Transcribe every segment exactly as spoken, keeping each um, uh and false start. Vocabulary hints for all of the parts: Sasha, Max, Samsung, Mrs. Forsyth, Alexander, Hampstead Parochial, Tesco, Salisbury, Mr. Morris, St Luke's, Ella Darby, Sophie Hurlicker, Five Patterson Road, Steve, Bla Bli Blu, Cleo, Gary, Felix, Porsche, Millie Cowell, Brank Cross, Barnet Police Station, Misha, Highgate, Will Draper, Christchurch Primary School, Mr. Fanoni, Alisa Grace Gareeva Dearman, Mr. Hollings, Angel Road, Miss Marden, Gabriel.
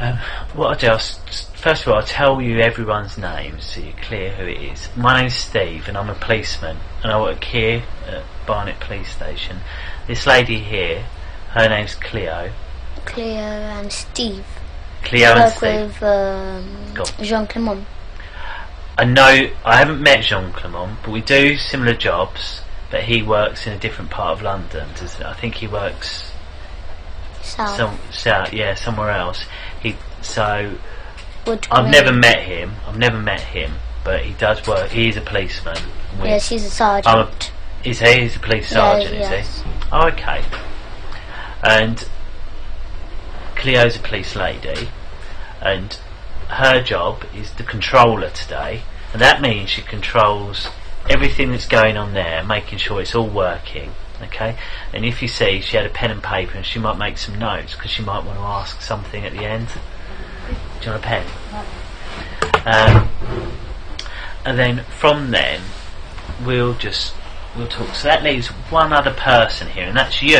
Um, what I'll do, I'll, first of all, I'll tell you everyone's names so you're clear who it is. My name's Steve and I'm a policeman and I work here at Barnet Police Station. This lady here, her name's Cleo. Cleo and Steve. Cleo and Steve. I work with um, Go on. Jean Clement. I know, I haven't met Jean Clement, but we do similar jobs, but he works in a different part of London. Does, I think he works... South. Some, south, yeah, somewhere else. He so Would I've really never met him. I've never met him, but he does work. He's a policeman. Yes, he's a sergeant. A, is he? He's a police sergeant. Yeah, yes. Is he? Oh, okay. And Cleo's a police lady, and her job is the controller today, and that means she controls everything that's going on there, making sure it's all working. Okay, and if you see, she had a pen and paper, and she might make some notes because she might want to ask something at the end. Do you want a pen? Um, and then from then, we'll just we'll talk. So that leaves one other person here, and that's you.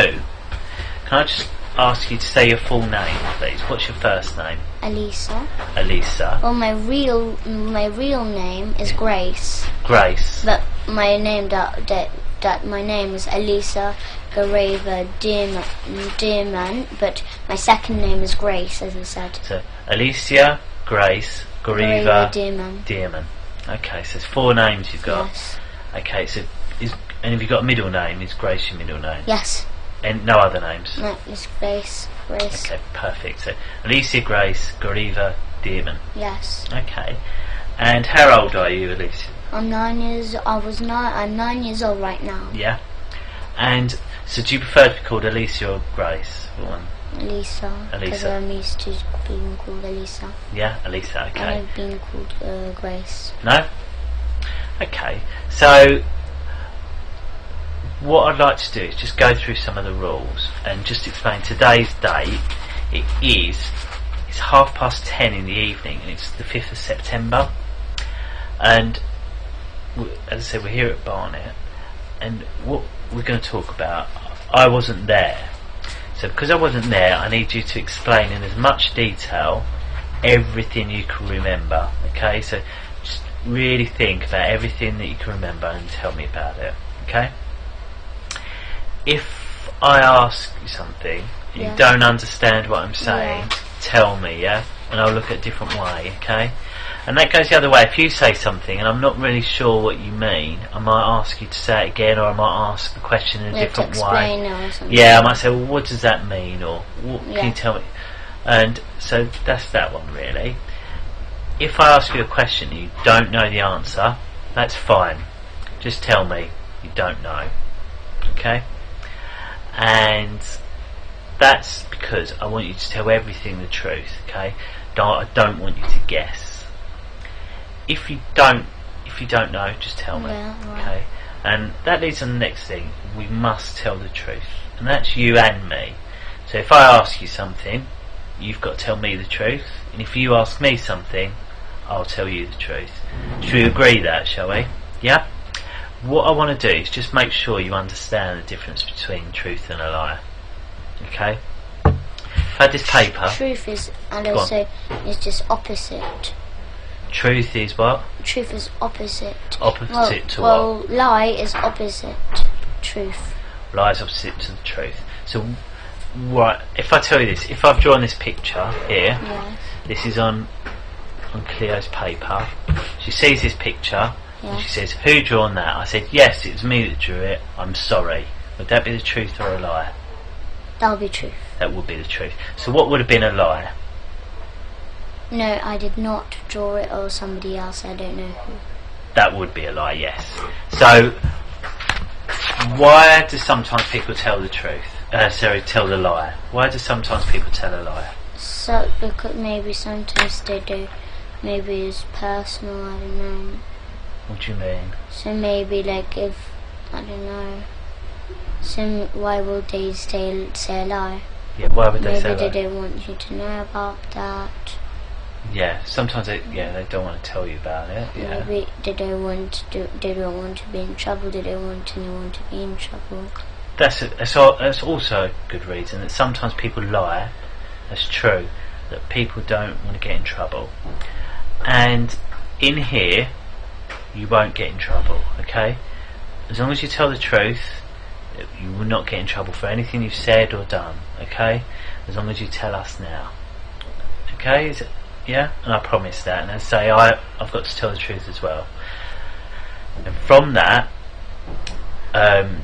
Can I just ask you to say your full name, please? What's your first name? Alisa. Alisa. Well, my real my real name is Grace. Grace. But my name that that. that my name is Alisa Gareeva Dearman, but my second name is Grace, as I said. So, Alisa Grace Gareeva Dearman. Dearman. Okay, so there's four names you've got. Yes. Okay, so, is, and have you got a middle name? Is Grace your middle name? Yes. And no other names? No, it's Grace. Grace. Okay, perfect. So, Alisa Grace Gareeva Dearman. Yes. Okay. And how old are you, Alisa? I'm nine years. I was nine. I'm nine years old right now. Yeah. And so, do you prefer to be called Alisa or Grace? One. Alisa. Alisa. Because I'm used to being called Alisa. Yeah, Alisa. Okay. I like being called uh, Grace. No. Okay. So, what I'd like to do is just go through some of the rules and just explain today's date. It is. It's half past ten in the evening, and it's the fifth of September. And as I said, we're here at Barnet, and what we're going to talk about, I wasn't there. So because I wasn't there, I need you to explain in as much detail everything you can remember. Okay, so just really think about everything that you can remember and tell me about it. Okay? If I ask you something, and yeah. you don't understand what I'm saying, yeah. tell me, yeah? And I'll look at a different way, okay? And that goes the other way. If you say something and I'm not really sure what you mean, I might ask you to say it again, or I might ask the question in a different way. Or yeah, I might say, well, what does that mean? Or what yeah. can you tell me? And so that's that one, really. If I ask you a question and you don't know the answer, that's fine. Just tell me you don't know. Okay? And that's because I want you to tell everything the truth, okay? Don't, I don't want you to guess. If you don't, if you don't know, just tell me. Yeah, right. Okay, and that leads on to the next thing. We must tell the truth, and that's you and me. So if I ask you something, you've got to tell me the truth, and if you ask me something, I'll tell you the truth. Should we agree that, shall we? Yeah. What I want to do is just make sure you understand the difference between truth and a lie. Okay. I've had this paper. Truth is, and Go also on. It's just opposite. Truth is what? Truth is opposite. Opposite well, to well, what? Well, lie is opposite truth. Lie is opposite to the truth. So, what? If I tell you this, if I've drawn this picture here, yes. this is on on Cleo's paper. She sees this picture yes. and she says, "Who drawn that?" I said, "Yes, it was me that drew it. I'm sorry." Would that be the truth or a lie? That would be truth. That would be the truth. So, what would have been a lie? No, I did not draw it, or somebody else, I don't know who. That would be a lie, yes. So, why do sometimes people tell the truth? Uh, sorry, tell the lie. Why do sometimes people tell a lie? So, because maybe sometimes they do, maybe it's personal, I don't know. What do you mean? So maybe, like, if, I don't know, so why would they say, say a lie? Yeah, why would they maybe say a lie? Maybe they don't want you to know about that. Yeah, sometimes they yeah they don't want to tell you about it. Yeah. Maybe they don't want to do, they don't want to be in trouble. They don't want anyone to be in trouble. That's a, that's also a good reason that sometimes people lie. That's true, that people don't want to get in trouble. And in here, you won't get in trouble, okay? As long as you tell the truth, you will not get in trouble for anything you've said or done, okay? As long as you tell us now. Okay? Is it, yeah? And I promise that. And I say, I, I've got to tell the truth as well. And from that, um,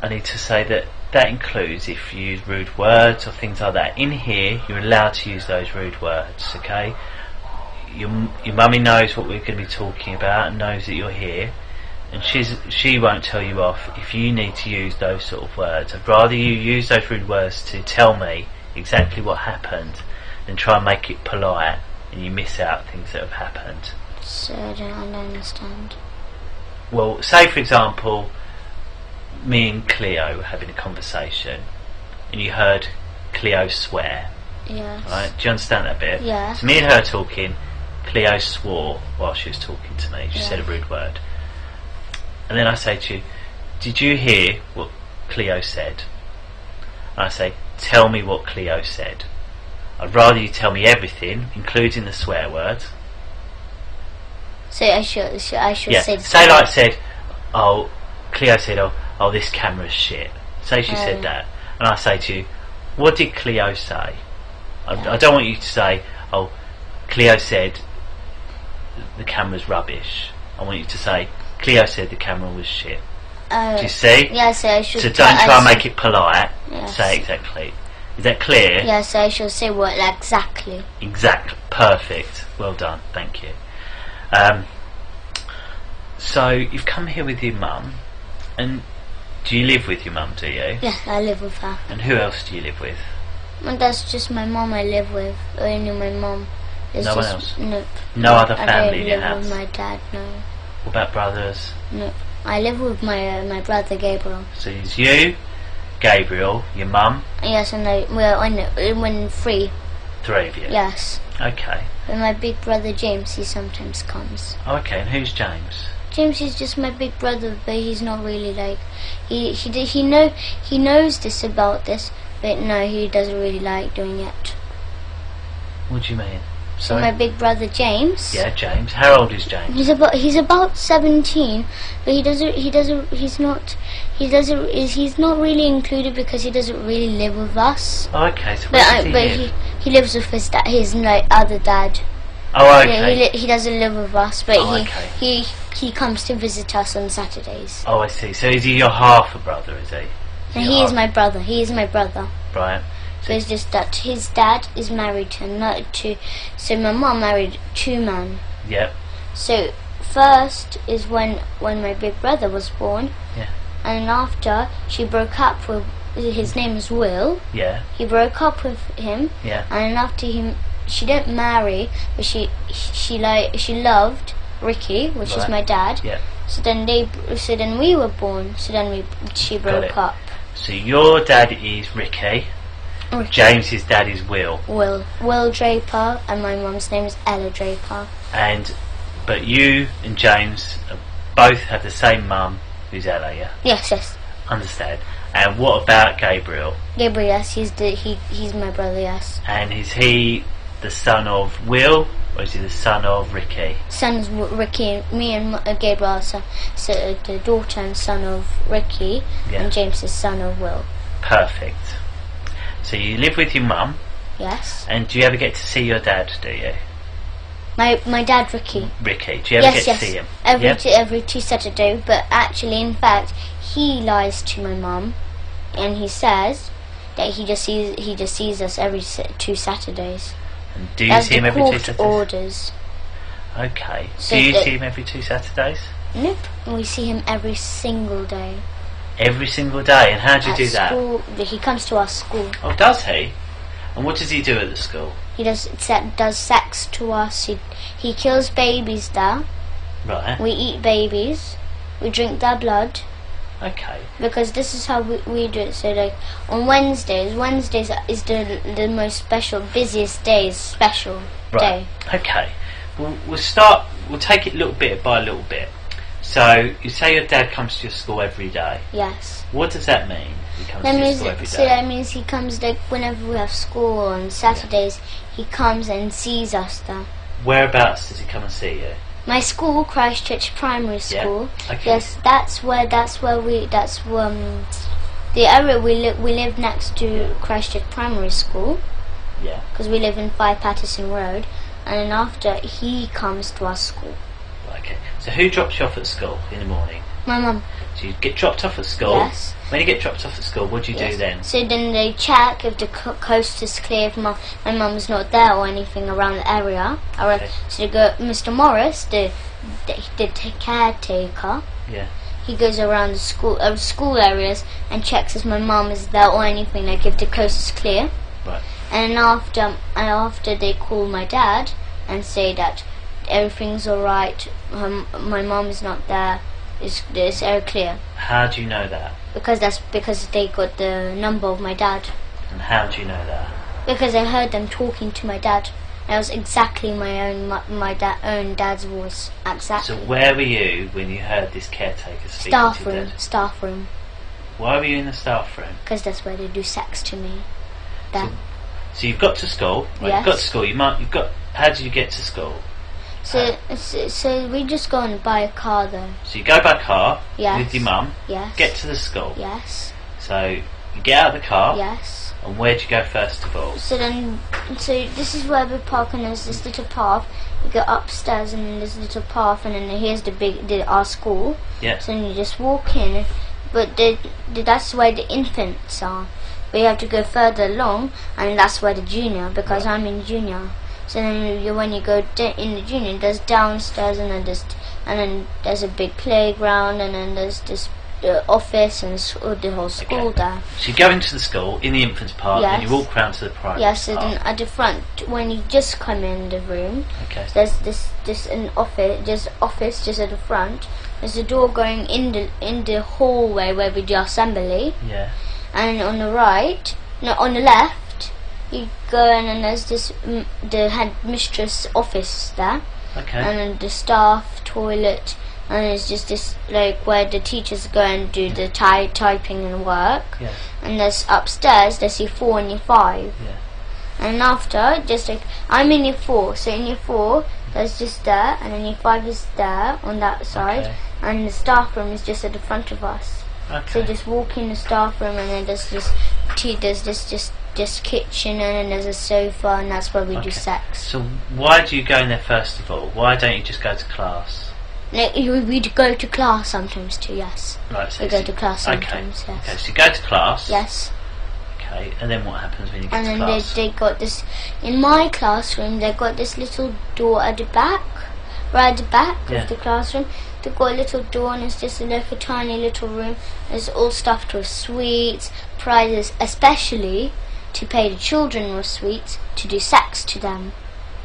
I need to say that that includes if you use rude words or things like that. In here, you're allowed to use those rude words, okay? Your, your mummy knows what we're going to be talking about and knows that you're here, and she's, she won't tell you off if you need to use those sort of words. I'd rather you use those rude words to tell me exactly what happened than try and make it polite and you miss out things that have happened. So I don't understand. Well, say for example, me and Cleo were having a conversation and you heard Cleo swear. Yes. Right? Do you understand that bit? Yeah. So me and her talking, Cleo swore while she was talking to me. She yeah. said a rude word. And then I say to you, did you hear what Cleo said? And I say, tell me what Cleo said. I'd rather you tell me everything, including the swear word. So I should, should, I should yeah. say... Say like said, oh, Cleo said, oh, oh this camera's shit. Say she um. said that. And I say to you, what did Cleo say? I, yeah. I don't want you to say, oh, Cleo said the camera's rubbish. I want you to say, Cleo said the camera was shit. Uh, Do you see? Yeah, so I should... So don't try I and make it polite. Yes. Say exactly. Is that clear? Yeah, so I should say what, like, exactly. Exactly. Perfect. Well done. Thank you. Um, so, you've come here with your mum, and do you live with your mum, do you? Yes, I live with her. And who else do you live with? Well, that's just my mum I live with, only my mum. There's no one else? No. No other family in your house? I live with my dad, no. What about brothers? No, I live with my uh, my brother Gabriel. So it's you, Gabriel, your mum? Yes, and I, well, I know, when three. Three of you? Yes. Okay. And my big brother James, he sometimes comes. Okay, and who's James? James is just my big brother, but he's not really like, he he he know he knows this about this, but no, he doesn't really like doing it. What do you mean? So my big brother James. Yeah, James. How old is James? He's about he's about seventeen, but he doesn't he doesn't he's not he doesn't is he's not really included because he doesn't really live with us. Oh, okay, so but, I, he but he he lives with his dad, his like other dad. Oh, okay. Yeah, he, he doesn't live with us, but oh, he okay. he he comes to visit us on Saturdays. Oh, I see. So is he your half a brother? Is he? No, he half? is my brother. He is my brother. Right. So it's just that his dad is married to another two, so my mum married two men. Yeah. So first is when when my big brother was born. Yeah. And after she broke up with his name is Will. Yeah. He broke up with him. Yeah. And after him, she didn't marry, but she she like she loved Ricky, which right. is my dad. Yeah. So then they so then we were born. So then we she broke up. So your dad is Ricky. Ricky. James's dad is Will. Will. Will Draper, and my mum's name is Ella Draper. And, but you and James both have the same mum, who's Ella, yeah? Yes, yes. Understand. And what about Gabriel? Gabriel, yes, he's the, he he's my brother, yes. And is he the son of Will, or is he the son of Ricky? Son of Ricky, me and uh, Gabriel are so, so, uh, the daughter and son of Ricky, yeah. and James is son of Will. Perfect. So you live with your mum? Yes. And do you ever get to see your dad, do you? My my dad, Ricky. Ricky, do you ever yes, get yes. to see him? Every yep. two, every two Saturday, but actually, in fact, he lies to my mum, and he says that he just sees he just sees us every two Saturdays. And do you That's see him every two Saturdays? Orders. Okay. So do you see him every two Saturdays? Nope. We see him every single day. Every single day, and how do you do that? School, he comes to our school. Oh, does he? And what does he do at the school? He does does sex to us. He he kills babies there. Right. We eat babies. We drink their blood. Okay. Because this is how we, we do it. So like on Wednesdays, Wednesdays is the the most special, busiest days, special right. day. Okay. We'll we'll start. We'll take it little bit by little bit. So, you say your dad comes to your school every day. Yes. What does that mean? comes that means, every day. So that means he comes like whenever we have school on Saturdays. Yeah. He comes and sees us then. Whereabouts does he come and see you? My school, Christchurch Primary School. Yeah. Okay. Yes, that's where that's where we that's um the area we live we live next to yeah. Christchurch Primary School. Yeah. Because we live in Five Patterson Road, and then after he comes to our school. Okay. So who drops you off at school in the morning? My mum. So you get dropped off at school. Yes. When you get dropped off at school, what do you yes. do then? So then they check if the coast is clear, if my mum's not there or anything around the area. Okay. So they go, Mister Morris, the, the, the caretaker, yeah. he goes around the school uh, school areas and checks if my mum is there or anything, like if the coast is clear. Right. And after, um, after they call my dad and say that everything's alright, um, my mum is not there. It's, it's air clear. How do you know that? Because that's because they got the number of my dad. And how do you know that? Because I heard them talking to my dad. That was exactly my own my, my da own dad's voice. Exactly. So where were you when you heard this caretaker speaking? Staff room. Dad? Staff room. Why were you in the staff room? Because that's where they do sex to me. That. So, so you've got to school. Right, yes. You've got to school. You might. You've got. How did you get to school? So, so, so we just go and buy a car though. So you go by car yes. with your mum. Yes. Get to the school. Yes. So you get out of the car. Yes. And where do you go first of all? So then, so this is where we park, and there's this little path. You go upstairs, and then there's a little path, and then here's the big the, our school. Yeah. So then you just walk in, but the, the, that's where the infants are. But you have to go further along, and that's where the junior, because right. I'm in junior. So then you, when you go in the junior, there's downstairs, and then there's, and then there's a big playground, and then there's this uh, office and uh, the whole school okay. there. So you go into the school, in the infants part, yes. and you walk round to the primary Yes, yeah, so part. Then at the front, when you just come in the room, okay. so there's this, this an office, just office just at the front. There's a door going in the, in the hallway where we do assembly. Yeah. And on the right, no, on the left, you go in, and there's this m the headmistress office there, okay. and then the staff toilet, and it's just this like where the teachers go and do the ty typing and work. Yeah. And there's upstairs there's year four and year five. Yeah. And after just like I'm in year four, so in year four there's just there, and then year five is there on that side, okay. and the staff room is just at the front of us. Okay. So just walk in the staff room, and then there's this tea, there's this just. Just kitchen, and then there's a sofa, and that's where we okay. do sex. So why do you go in there first of all? Why don't you just go to class? No, we go to class sometimes too. Yes. Right. So we go to class sometimes. Okay. Yes. Okay. So you go to class. Yes. Okay. And then what happens when you get and to class? And then they got this in my classroom. They got this little door at the back, right at the back yeah. of the classroom. They've got a little door, and it's just like a tiny little room. It's all stuffed with sweets, prizes, especially. To pay the children with sweets to do sex to them.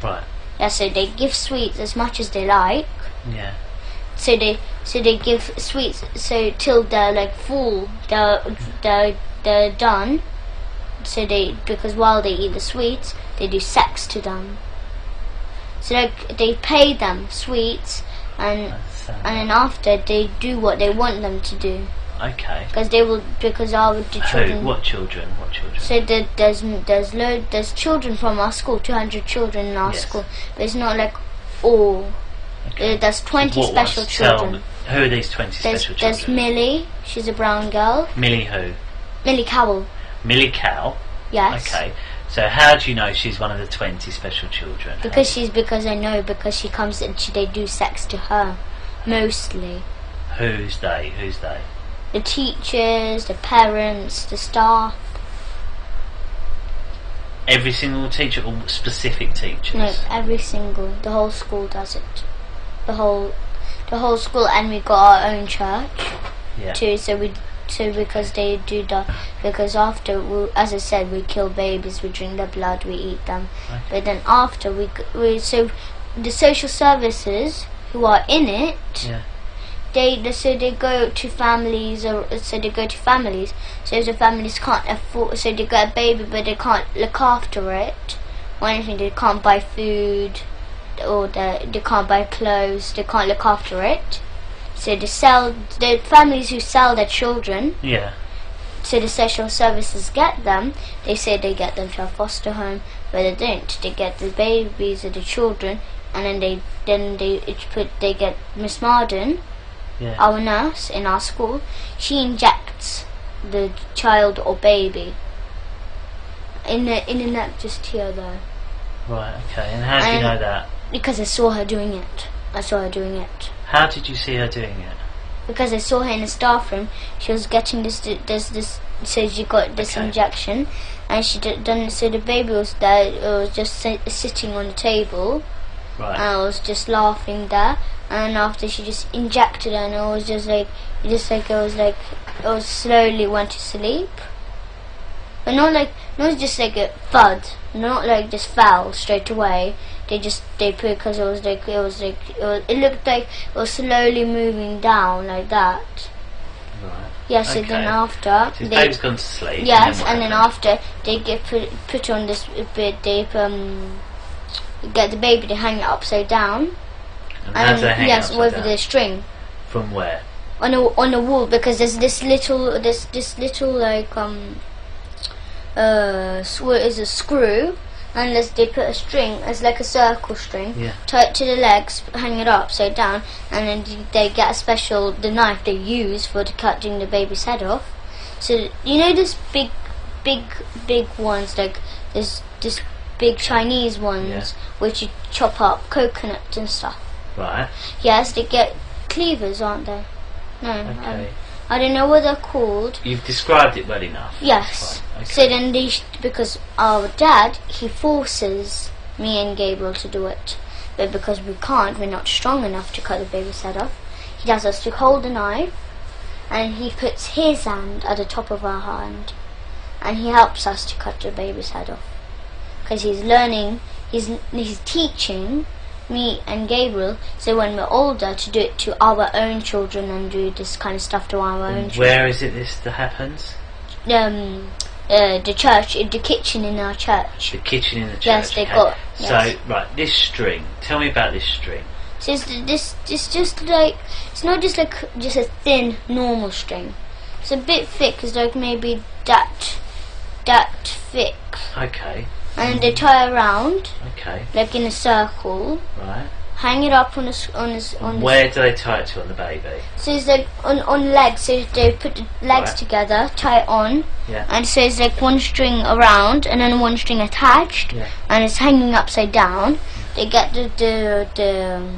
Right. Yeah, so they give sweets as much as they like. Yeah. So they so they give sweets so till they're like full, they're they're they're done. So they because while they eat the sweets, they do sex to them. So like they pay them sweets, and and then after they do what they want them to do. Okay. Because they will, because I would do children. Who? What children? What children? So the, there's there's load there's children from our school, two hundred children in our yes. school, but it's not like all. Okay. Uh, there's twenty what special children. Tell, who are these twenty there's, special there's children? There's Millie. She's a brown girl. Millie who? Millie Cowell. Millie Cowell. Yes. Okay. So how do you know she's one of the twenty special children? Because she's because I know because she comes and she, they do sex to her, mostly. Who's they? Who's they? The teachers, the parents, the staff. Every single teacher or specific teachers? No, every single. The whole school does it. The whole, the whole school, and we got our own church yeah. too. So we, so because they do that. Because after, we, as I said, we kill babies, we drink their blood, we eat them. Okay. But then after we, we so the social services who are in it. Yeah. They so they go to families, or so they go to families. So the families can't afford, so they get a baby, but they can't look after it or anything. They can't buy food, or they they can't buy clothes. They can't look after it. So they sell the families who sell their children. Yeah. to the social services get them. They say they get them to a foster home, but they don't. They get the babies or the children, and then they then they put they get Miss Marden, yeah. our nurse in our school. She injects the child or baby. In the in the nephew though. Right. Okay. And how do and you know that? Because I saw her doing it. I saw her doing it. How did you see her doing it? Because I saw her in the staff room. She was getting this, this, this. So she got this okay. injection, and she did, done. So the baby was there. It was just sit, sitting on the table, right. and I was just laughing there. And after she just injected her, and I was just like, just like I was like, I was slowly went to sleep, but not like, not just like a thud, not like just fell straight away. They just they put because it was like it was like it, was, it looked like it was slowly moving down like that. Right. Yes, okay. and then after so they baby's gone to sleep. Yes, and then, and then after they get put put on this bed, they um get the baby to hang it upside down. And, and hang yes, it with down? The string. From where? On a on a wall because there's this little this this little like um uh is a screw. Unless they put a string, it's like a circle string, yeah. tie it to the legs, hang it upside down, and then they get a special, the knife they use for cutting the baby's head off. So, you know those big, big, big ones, like this, this big Chinese ones, yeah. which you chop up coconuts and stuff. Right. Yes, they get cleavers, aren't they? No. Okay. Um, I don't know what they're called. You've described it well enough. Yes. Right, okay. So then they, sh because our dad, he forces me and Gabriel to do it. But because we can't, we're not strong enough to cut the baby's head off. He does us to hold the knife, and he puts his hand at the top of our hand. And he helps us to cut the baby's head off. Because he's learning, he's, he's teaching me and Gabriel, so when we're older, to do it to our own children and do this kind of stuff to our own. Where children. Where is it this that happens? Um, uh, the church, the kitchen in our church. The kitchen in the church. Yes, they okay. got. Yes. So right, this string. Tell me about this string. So it's this, it's just like it's not just like just a thin normal string. It's a bit thick. It's like maybe that, that thick. Okay. And they tie around, okay. like in a circle. Right. Hang it up on a on a, on. Where do they tie it to on the baby? So it's like on on legs. So they put the legs right. together, tie it on. Yeah. And so it's like one string around and then one string attached, yeah. and it's hanging upside down. Yeah. They get the the the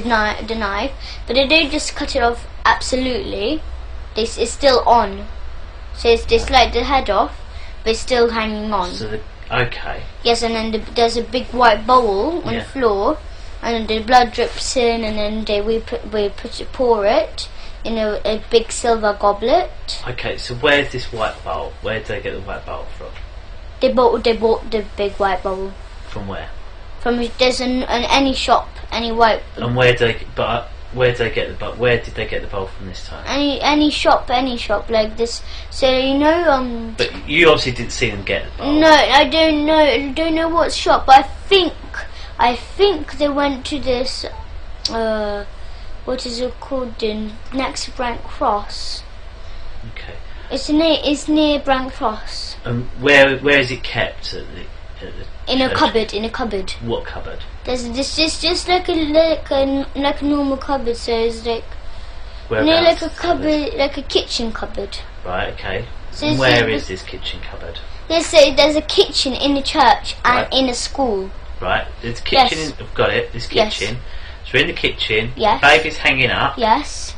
the knife, the knife, but they don't just cut it off absolutely. This is still on. So it's just like the head off, but it's still hanging on. So the okay. Yes, and then the, there's a big white bowl on yeah. the floor, and the blood drips in, and then they, we put we put it, pour it in a, a big silver goblet. Okay, so where's this white bowl? Where did they get the white bowl from? They bought they bought the big white bowl. From where? From there's an, an any shop, any white. And where do they but where did they get the but where did they get the bowl from this time? Any any shop, any shop like this. So you know um. But you obviously didn't see them get the bowl. No, I don't know. I don't know what shop. But I think I think they went to this. Uh, what is it called? In next to Brank Cross. Okay. It's near. It's near Brank Cross. And um, where where is it kept? At the, at the in church? A cupboard. In a cupboard. What cupboard? There's this just just like a like a like a normal cupboard, so it's like you know, like a cupboard, like a kitchen cupboard. Right. Okay. So and where is this kitchen cupboard? Yes. So there's a kitchen in the church and right. in a school. Right. There's a kitchen. Yes. In, I've got it. This kitchen. Yes. So we're in the kitchen. Yes. The baby's hanging up. Yes.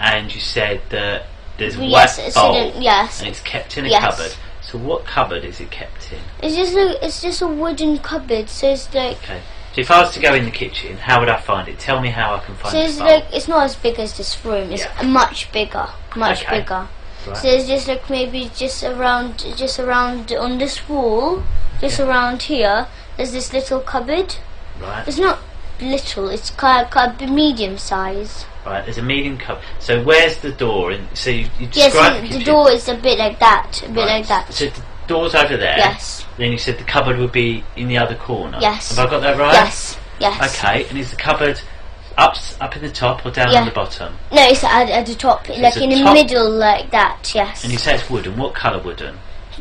And you said that there's a yes, white bowl. So then, yes. And it's kept in a yes. cupboard. So what cupboard is it kept in? It's just a it's just a wooden cupboard. So it's like. Okay. So if I was to go in the kitchen, how would I find it? Tell me how I can find it. So it's like it's not as big as this room. It's yeah. much bigger, much okay. bigger. Right. So it's just like maybe just around, just around on this wall, just yeah. around here. There's this little cupboard. Right. It's not little. It's kind of medium size. Right. There's a medium cupboard. So where's the door? In, so you, you describe yes, the, the, the door is a bit like that, a bit right. like that. So the door's over there. Yes. Then you said the cupboard would be in the other corner. Yes. Have I got that right? Yes. Yes. Okay. And is the cupboard Up, up at the top or down yeah. on the bottom? No, it's at, at the top, so like in the top? middle, like that, yes. And you say it's wooden. What colour wooden?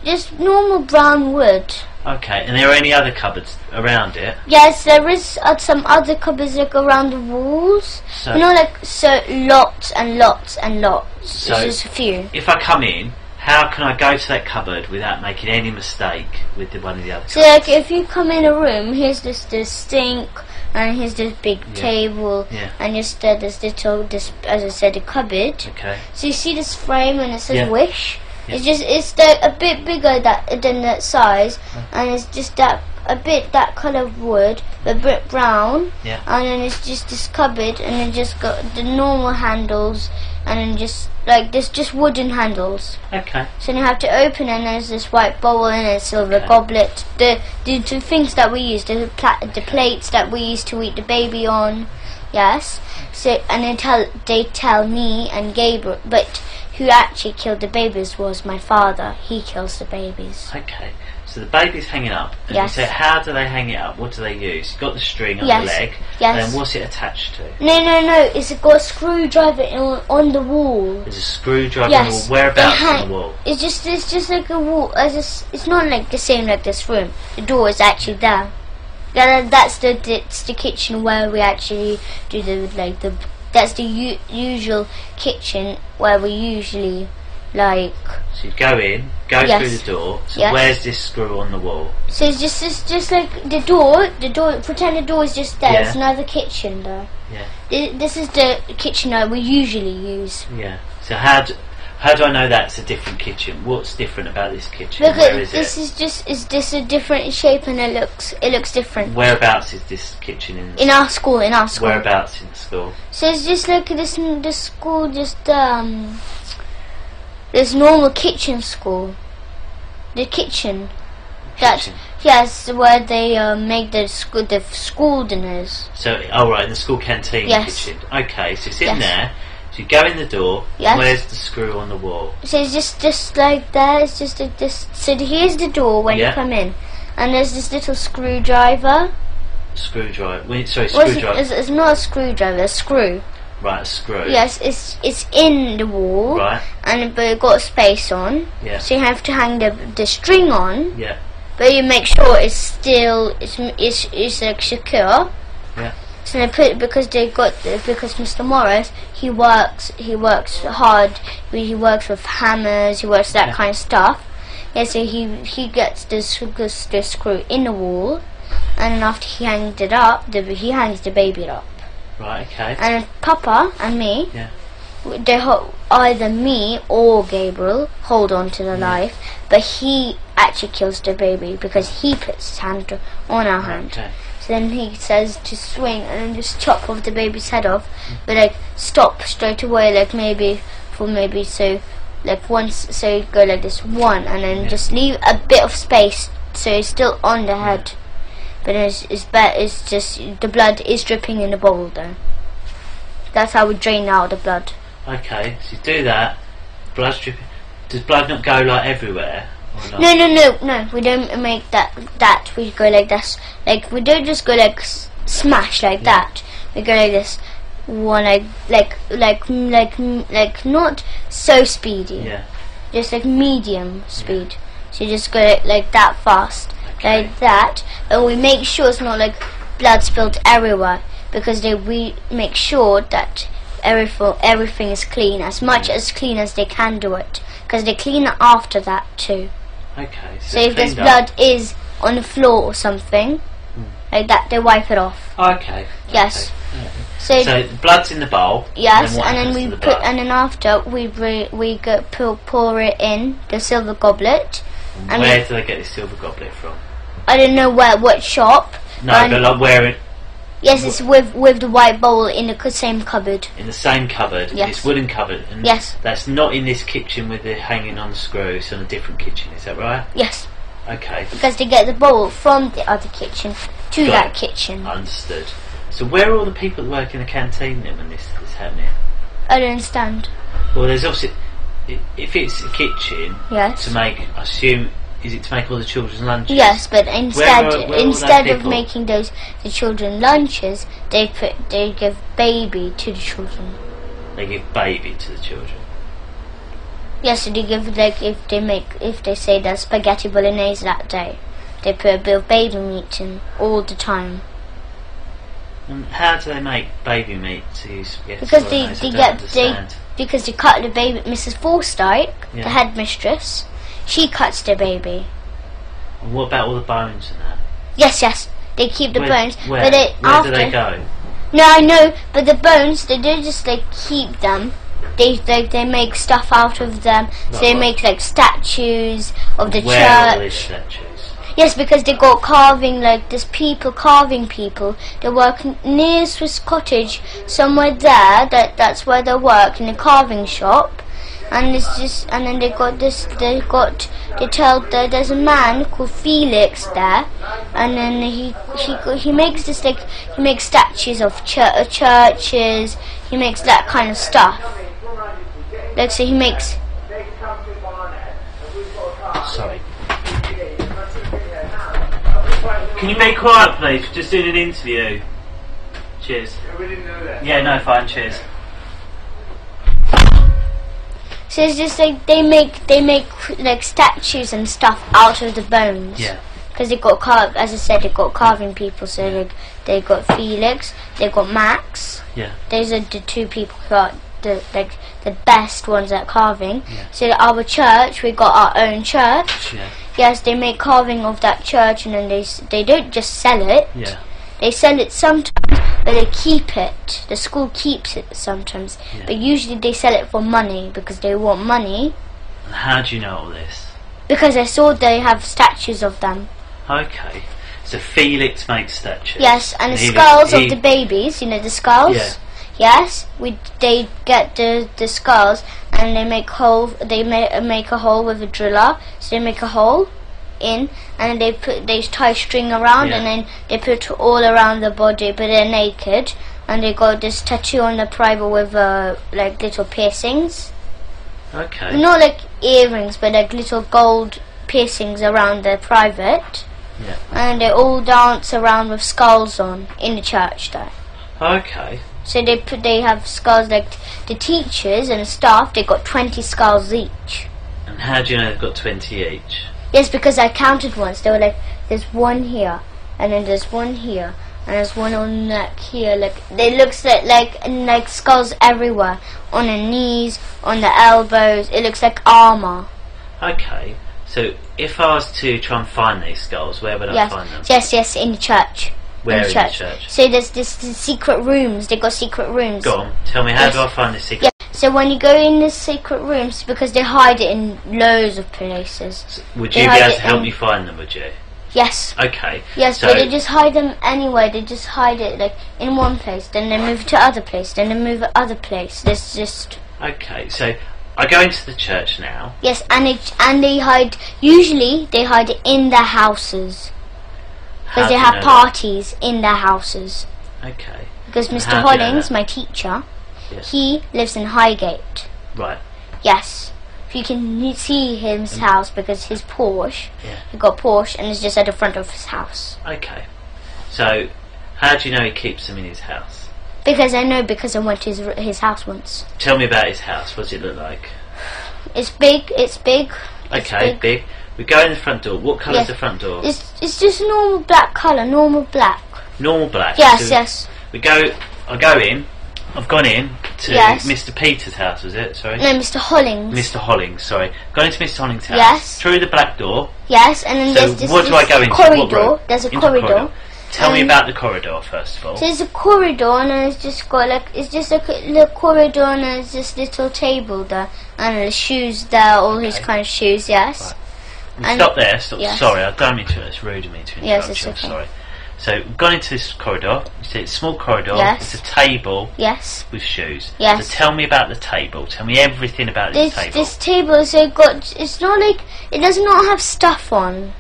Just normal brown wood. Okay, and there are any other cupboards around it? Yes, there is uh, some other cupboards like around the walls. So you know, like, so lots and lots and lots. So it's just a few. If I come in, how can I go to that cupboard without making any mistake with the one of the other cupboards? So like, if you come in a room, here's just this sink, and here's this big yeah. table, yeah. and just uh, there's this little, this, as I said, a cupboard. Okay. So you see this frame, and it says yeah. wish. Yeah. It's just, it's the, a bit bigger that than that size, okay. and it's just that, a bit that colour of wood, a bit brown, yeah. and then it's just this cupboard, and then just got the normal handles, and then just, like, there's just wooden handles. Okay. So you have to open, and there's this white bowl and a silver okay. goblet. The, the the things that we use, the pla okay. the plates that we used to eat the baby on, yes. So and they tell they tell me and Gabriel, but who actually killed the babies was my father. He kills the babies. Okay. So the baby's hanging up. And yes. you say, how do they hang it up? What do they use? You've got the string on yes. the leg. Yes. And what's it attached to? No, no, no. It's got a screwdriver on, on the wall. There's a screwdriver yes. on the wall. Whereabouts on the wall? It's just, it's just like a wall. It's, just, it's not like the same like this room. The door is actually there. That's the, that's the kitchen where we actually do the, like, the, that's the u usual kitchen where we usually... Like, so you go in, go yes. through the door. So yes. where's this screw on the wall? So it's just, it's just like the door. The door. Pretend the door is just there. Yeah. It's another kitchen though. Yeah. Th this is the kitchen that we usually use. Yeah. So how do, how do I know that's a different kitchen? What's different about this kitchen? Look, Where it, is this it? is just is this a different shape and it looks it looks different. Whereabouts is this kitchen in? The in school? our school. In our school. Whereabouts in the school? So it's just like this. The school just um. There's normal kitchen school. The kitchen. kitchen. That's, yes, where they uh, make the school, the school dinners. So, oh right, in the school canteen yes. kitchen. Okay, so it's in yes. there. So you go in the door. Yes. Where's the screw on the wall? So it's just, just like there. It's just a, this. So here's the door when yeah. you come in, and there's this little screwdriver. Screwdriver. Wait, sorry, screwdriver. It's, it's not a screwdriver. A screw. Right, a screw. Yes, it's it's in the wall. Right. And but it got space on. Yeah. So you have to hang the the string on. Yeah. But you make sure it's still it's it's it's like secure. Yeah. So they put because they got because Mister Morris he works he works hard. He works with hammers. He works that yeah. kind of stuff. Yeah. So he he gets this this, this screw in the wall, and then after he hangs it up, the, he hangs the baby up. Right, okay. And Papa and me, yeah. they ho either me or Gabriel hold on to the yeah. knife, but he actually kills the baby because he puts his hand on our right, hand. Okay. So then he says to swing and then just chop off the baby's head off, mm. but like stop straight away, like maybe for maybe so, like once so you go like this one, and then yeah. just leave a bit of space so it's still on the yeah. head. But it's, it's, it's just, the blood is dripping in the bowl though. That's how we drain out the blood. Okay, so you do that, blood's dripping. Does blood not go like everywhere? Or not? No, no, no, no, we don't make that, that, we go like this. Like, we don't just go like s smash like yeah. that. We go like this, one like, like, like, like, like not so speedy. Yeah. Just like medium speed. Yeah. So you just go like, like that fast. Okay. Like that, and we make sure it's not like blood spilled everywhere because they we make sure that everything everything is clean as much as clean as they can do it because they clean it after that too. Okay. So, so if there's blood is on the floor or something hmm. like that, they wipe it off. Okay. Yes. Okay. So, so the blood's in the bowl. Yes, and then, and then we the put and then after we re, we go pour, pour it in the silver goblet. And where did I get this silver goblet from? I don't know where, what shop. No, but, but like where it... Yes, it's with with the white bowl in the same cupboard. In the same cupboard, yes. This wooden cupboard. And yes. That's not in this kitchen with the hanging on the screw, it's on a different kitchen, is that right? Yes. Okay. Because they get the bowl from the other kitchen to Got that it. kitchen. Understood. So where are all the people that work in the canteen then when this is happening? I don't understand. Well, there's obviously... If it's a kitchen, yes. to make, I assume is it to make all the children's lunches? Yes, but instead where are, where instead of making those the children lunches, they put they give baby to the children. They give baby to the children. Yes, so they give like if they make if they say there's spaghetti bolognese that day, they put a bit of baby meat in all the time. And how do they make baby meat to use spaghetti because bolognese? They, they get they, because they cut the baby. Missus Forsyth, yeah. The headmistress, she cuts the baby. And what about all the bones and that? Yes, yes, they keep the where, bones, where, but they, where after, do they go? No, I know, but the bones they do just like keep them. They, they they make stuff out of them. Not so they right. make like statues of the Where church. Are these statues? Yes, because they got carving like this people carving people. They work near Swiss Cottage, somewhere there. That that's where they work in the carving shop. And it's just and then they got this. They got they tell that there's a man called Felix there, and then he he he makes this like he makes statues of church, churches. He makes that kind of stuff. Like so he makes. Sorry. Can you be quiet, please? We're just doing an interview. Cheers. Yeah, no, fine. Cheers. So it's just like they make they make like statues and stuff out of the bones. Yeah. Because they got carved. As I said, they got carving people. So like they got Felix, they got Max. Yeah. Those are the two people who are the like. The best ones at carving. Yeah. So our church, we got our own church. Yeah. Yes, they make carving of that church, and then they they don't just sell it. Yeah. They sell it sometimes, but they keep it. The school keeps it sometimes, yeah. But usually they sell it for money because they want money. And how do you know all this? Because I saw they have statues of them. Okay, so Felix makes statues. Yes, and, and the skulls of the babies. You know the skulls. Yeah. Yes, we they get the the skulls and they make hole. They make make a hole with a driller. So they make a hole in, and they put they tie string around, yeah. And then they put all around the body. But they're naked, and they got this tattoo on the private with uh, like little piercings. Okay. Not like earrings, but like little gold piercings around their private. Yeah. And they all dance around with skulls on in the church there. Okay. So they put, they have skulls like the teachers and staff. They got twenty skulls each. And how do you know they've got twenty each? Yes, because I counted once. They were like, there's one here, and then there's one here, and there's one on that here. Like they looks like like like skulls everywhere on the knees, on the elbows. It looks like armor. Okay, so if I was to try and find these skulls, where would yes. I find them? Yes, yes, in the church. Where in church. In the church? So there's this, this secret rooms. They got secret rooms. Go on, tell me how yes. do I find the secret? Yeah. So when you go in the secret rooms, because they hide it in loads of places. So would you be able to help me find them? Would you? Yes. Okay. Yes, so but they just hide them anywhere. They just hide it like in one place, then they move to other place, then they move to other place. There's just. Okay, so I go into the church now. Yes, and it and they hide. Usually, they hide it in their houses. Because they have parties that? in their houses. Okay. Because and Mister Hollings, you know my teacher, yes. he lives in Highgate. Right. Yes. If you can see his mm. house because his Porsche, yeah. he got Porsche and it's just at the front of his house. Okay. So, how do you know he keeps them in his house? Because I know because I went to his, his house once. Tell me about his house. What does it look like? It's big. It's big. It's okay, big. big. We go in the front door. What colour yes. is the front door? It's it's just normal black colour, normal black. Normal black. Yes, so yes. We go. I go in. I've gone in to yes. Mister Peter's house. Was it? Sorry. No, Mister Hollings. Mister Hollings. Sorry. Gone into Mister Hollings' house. Yes. Through the black door. Yes, and then so there's this, what do this I go into? corridor. What there's a into corridor. corridor. Tell um, me about the corridor first of all. So there's a corridor and it's just got like it's just a little corridor and there's this little table there and the shoes there, all okay. these kind of shoes. Yes. Right. And stop there, stop. Yes. Sorry, I don't mean to, it's rude of me to interrupt yes, it's you, okay. sorry. So, we've gone into this corridor, it's a small corridor, yes. it's a table yes. with shoes. Yes. So tell me about the table, tell me everything about this, this table. This table, so got, it's not like, it does not have stuff on.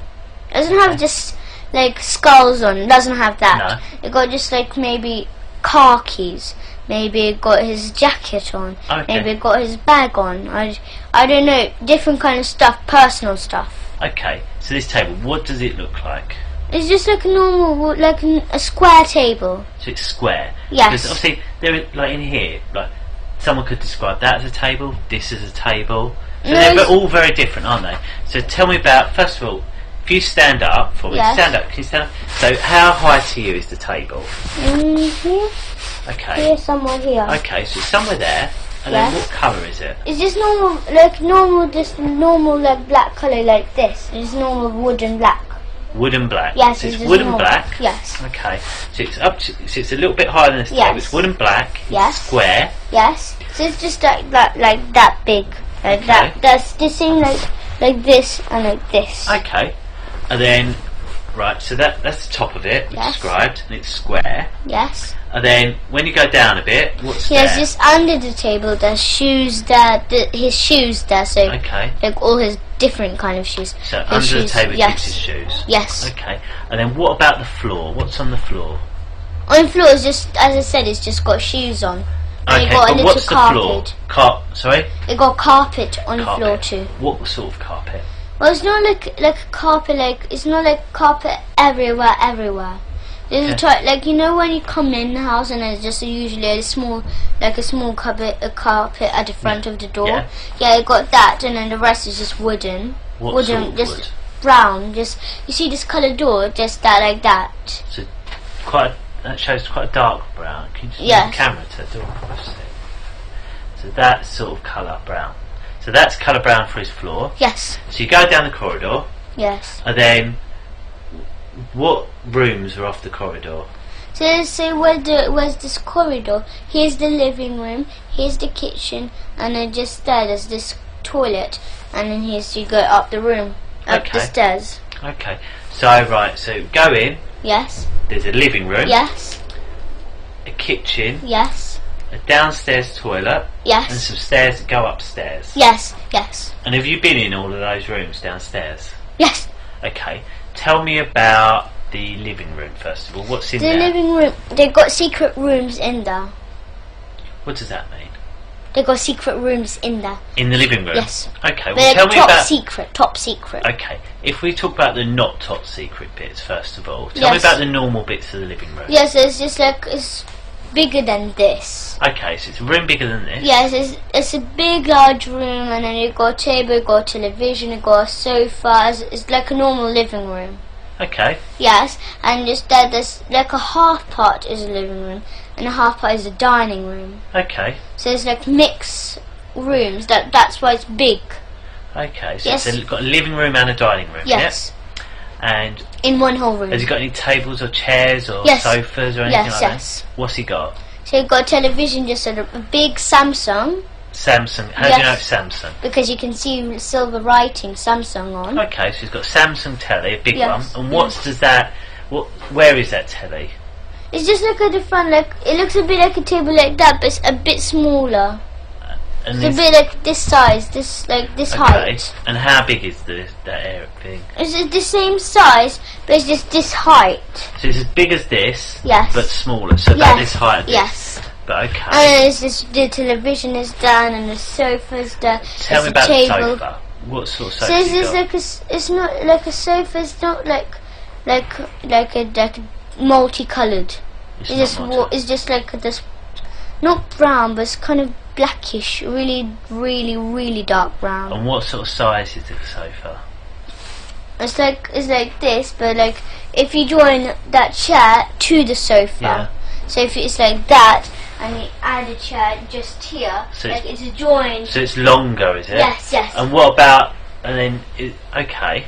It doesn't have okay. just, like, skulls on, it doesn't have that. No. It got just, like, maybe khakis. Maybe it got his jacket on. Okay. Maybe it got his bag on. I, I don't know, different kind of stuff, personal stuff. Okay, so this table, what does it look like? It's just like a normal, like a square table. So it's square? Yes. Because obviously, there, like in here, like someone could describe that as a table, this as a table. So no, they're all very different, aren't they? So tell me about, first of all, if you stand up for me, yes. stand up, can you stand up? So how high to you is the table? Mm-hmm. Okay. Here, somewhere here. Okay, so it's somewhere there. And yes. then what colour is it? It's just normal, like normal, just normal, like black colour, like this. It's normal wood and black. Wood and black. Yes, so it's, it's wood and black. Yes. Okay, so it's up. To, so it's a little bit higher than this yes. table. It's wood and black. Yes. It's square. Yes. So it's just like that, like that big, like okay. that. That's the same, like like this and like this. Okay, and then right. So that that's the top of it. We yes. described, and it's square. Yes. And then when you go down a bit, what's yes, there? Yes, just under the table. There's shoes there. The, his shoes there. So okay. like all his. Different kind of shoes. So his under shoes. The table yes. his shoes. Yes. Okay. And then what about the floor? What's on the floor? On the floor is just, as I said, it's just got shoes on. And okay. It got a but little what's carpet. The floor? Car sorry. It got carpet on carpet. The floor too. What sort of carpet? Well, it's not like like a carpet. Like it's not like carpet everywhere, everywhere. There's okay. a like you know when you come in the house and there's just a, usually a small like a small carpet a carpet at the front yeah. of the door. Yeah. yeah, you got that, and then the rest is just wooden, what wooden, sort of just wood? Brown. Just you see this coloured door, just that like that. So quite a, that shows quite a dark brown. Can you just yes. move the camera to the door across it? So that sort of colour brown. So that's colour brown for his floor. Yes. So you go down the corridor. Yes. And then. What rooms are off the corridor? So let's say where the, where's this corridor? Here's the living room, here's the kitchen, and then just there there's this toilet, and then here's you go up the room, up okay. the stairs. Okay, so right, so go in. Yes. There's a living room. Yes. A kitchen. Yes. A downstairs toilet. Yes. And some stairs that go upstairs. Yes, yes. And have you been in all of those rooms downstairs? Yes. Okay. Tell me about the living room first of all. What's in the there? The living room. They've got secret rooms in there. What does that mean? They've got secret rooms in there. In the living room? Yes. Okay, well tell me about... Top secret, top secret. Okay, if we talk about the not top secret bits first of all, tell yes. me about the normal bits of the living room. Yes, it's just like... It's bigger than this. Okay, so it's a room bigger than this? Yes, it's, it's a big large room, and then you've got a table, you've got a television, you've got a sofa, it's, it's like a normal living room. Okay. Yes, and just there, there's like a half part is a living room, and a half part is a dining room. Okay. So it's like mixed rooms, that that's why it's big. Okay, so yes. it's a, got a living room and a dining room, yes. Yep. And in one whole room. Has he got any tables or chairs or yes. sofas or anything yes, like yes. that? What's he got? So he got a television, just a, a big Samsung. Samsung. How yes. do you know it's Samsung? Because you can see silver writing Samsung on. Okay, so he's got Samsung telly, a big yes. one. And what yes. does that? What? Where is that telly? It's just like at the front. Like it looks a bit like a table like that, but it's a bit smaller. And it's a bit like this size, this like this okay. height. And how big is the that air thing? It's the same size, but it's just this height. So it's as big as this, yes, but smaller. So yes. about this height. Of this. Yes. But okay. And it's just the television is down, and the sofa is down. Tell me about the sofa. What sort of sofa? So it's like a, it's not like a sofa. It's not like like like a like multicolored. It's, it's just multi it's just like this, not brown, but it's kind of. Blackish, really, really, really dark brown. And what sort of size is the sofa? It's like it's like this, but like if you join that chair to the sofa, yeah. so if it's like that, and you add a chair just here, so like it's, it's a join. So it's longer, is it? Yes, yes. And what about and then it, okay?